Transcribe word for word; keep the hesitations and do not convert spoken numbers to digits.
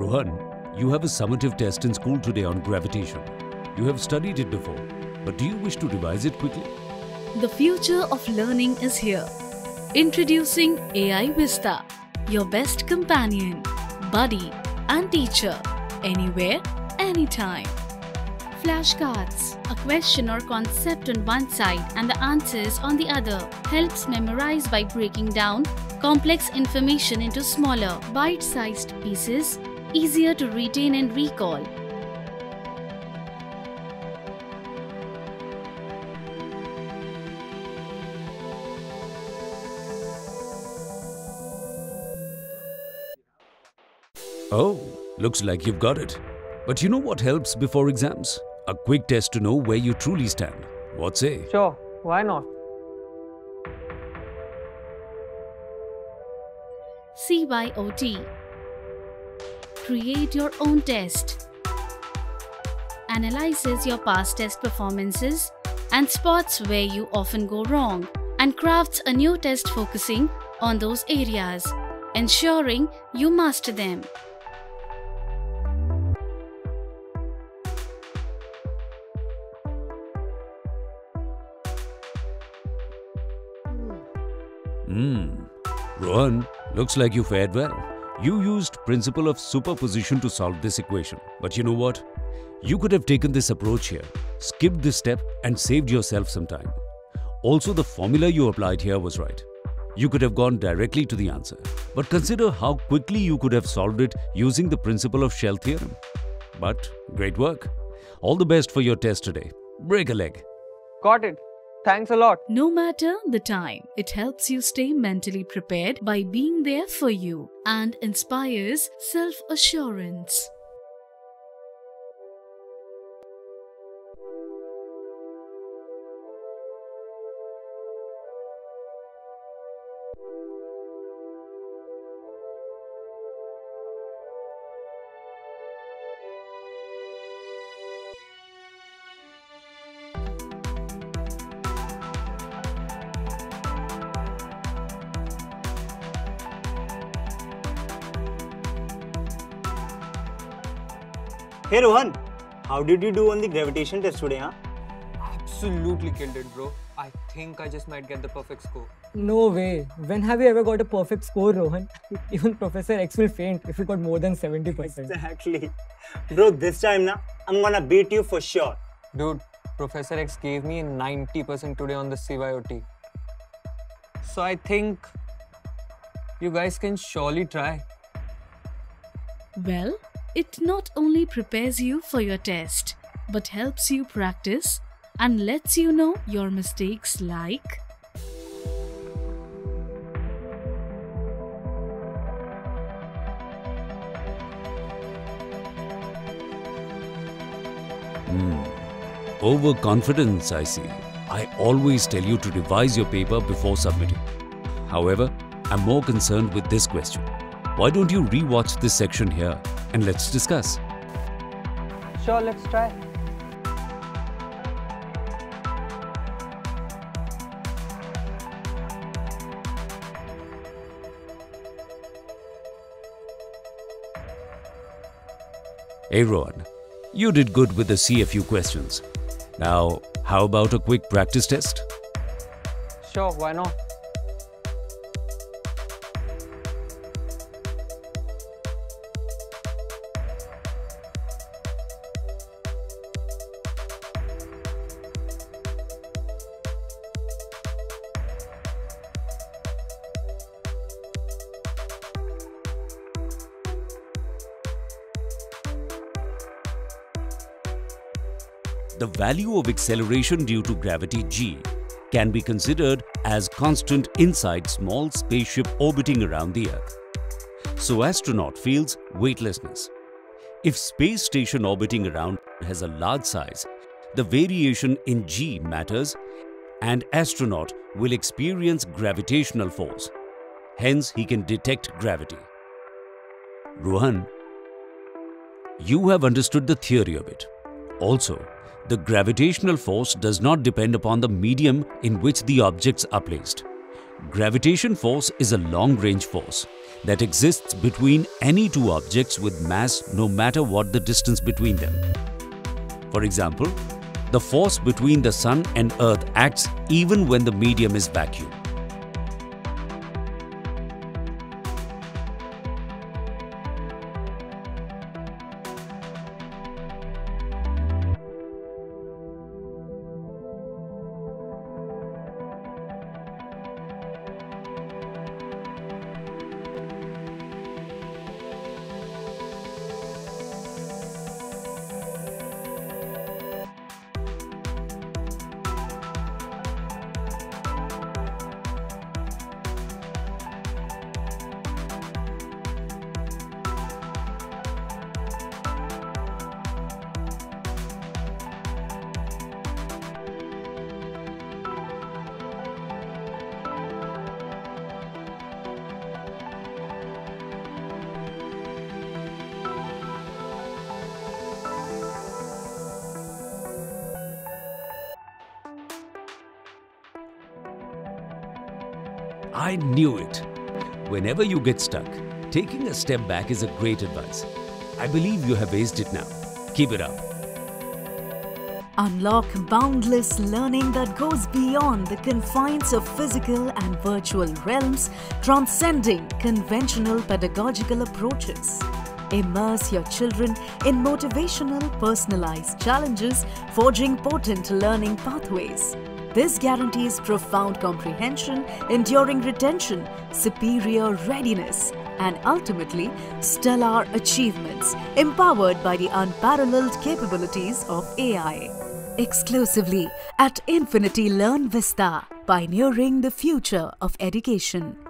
Rohan, you have a summative test in school today on gravitation. You have studied it before, but do you wish to revise it quickly? The future of learning is here. Introducing A I Vista, your best companion, buddy and teacher, anywhere, anytime. Flashcards, a question or concept on one side and the answers on the other, helps memorize by breaking down complex information into smaller, bite-sized pieces, easier to retain and recall. Oh, looks like you've got it. But you know what helps before exams? A quick test to know where you truly stand. What say? Sure, why not? C Y O T. Create your own test. Analyzes your past test performances and spots where you often go wrong, and crafts a new test focusing on those areas, ensuring you master them. Hmm, Rohan, looks like you fared well. You used principle of superposition to solve this equation. But you know what? You could have taken this approach here, skipped this step and saved yourself some time. Also, the formula you applied here was right. You could have gone directly to the answer. But consider how quickly you could have solved it using the principle of shell theorem. But great work. All the best for your test today. Break a leg. Got it. Thanks a lot. No matter the time, it helps you stay mentally prepared by being there for you and inspires self-assurance. Hey Rohan, how did you do on the gravitation test today, huh? Absolutely killed it, bro. I think I just might get the perfect score. No way. When have you ever got a perfect score, Rohan? Even Professor X will faint if you got more than seventy percent. Exactly. Bro, this time na, I'm gonna beat you for sure. Dude, Professor X gave me a ninety percent today on the C Y O T. So I think you guys can surely try. Well, it not only prepares you for your test, but helps you practice and lets you know your mistakes like mm. Overconfidence, I see. I always tell you to revise your paper before submitting. However, I'm more concerned with this question. Why don't you re-watch this section here and let's discuss. Sure, let's try. Hey Rohan, you did good with the C F U questions. Now, how about a quick practice test? Sure, why not? The value of acceleration due to gravity G can be considered as constant inside small spaceship orbiting around the Earth. So astronaut feels weightlessness. If space station orbiting around has a large size, the variation in G matters and astronaut will experience gravitational force. Hence, he can detect gravity. Rohan, you have understood the theory of it. Also, the gravitational force does not depend upon the medium in which the objects are placed. Gravitation force is a long-range force that exists between any two objects with mass no matter what the distance between them. For example, the force between the Sun and Earth acts even when the medium is vacuum. I knew it. Whenever you get stuck, taking a step back is a great advice. I believe you have aced it now. Keep it up. Unlock boundless learning that goes beyond the confines of physical and virtual realms, transcending conventional pedagogical approaches. Immerse your children in motivational, personalized challenges, forging potent learning pathways. This guarantees profound comprehension, enduring retention, superior readiness, and ultimately stellar achievements, empowered by the unparalleled capabilities of A I. Exclusively at Infinity Learn Vista, pioneering the future of education.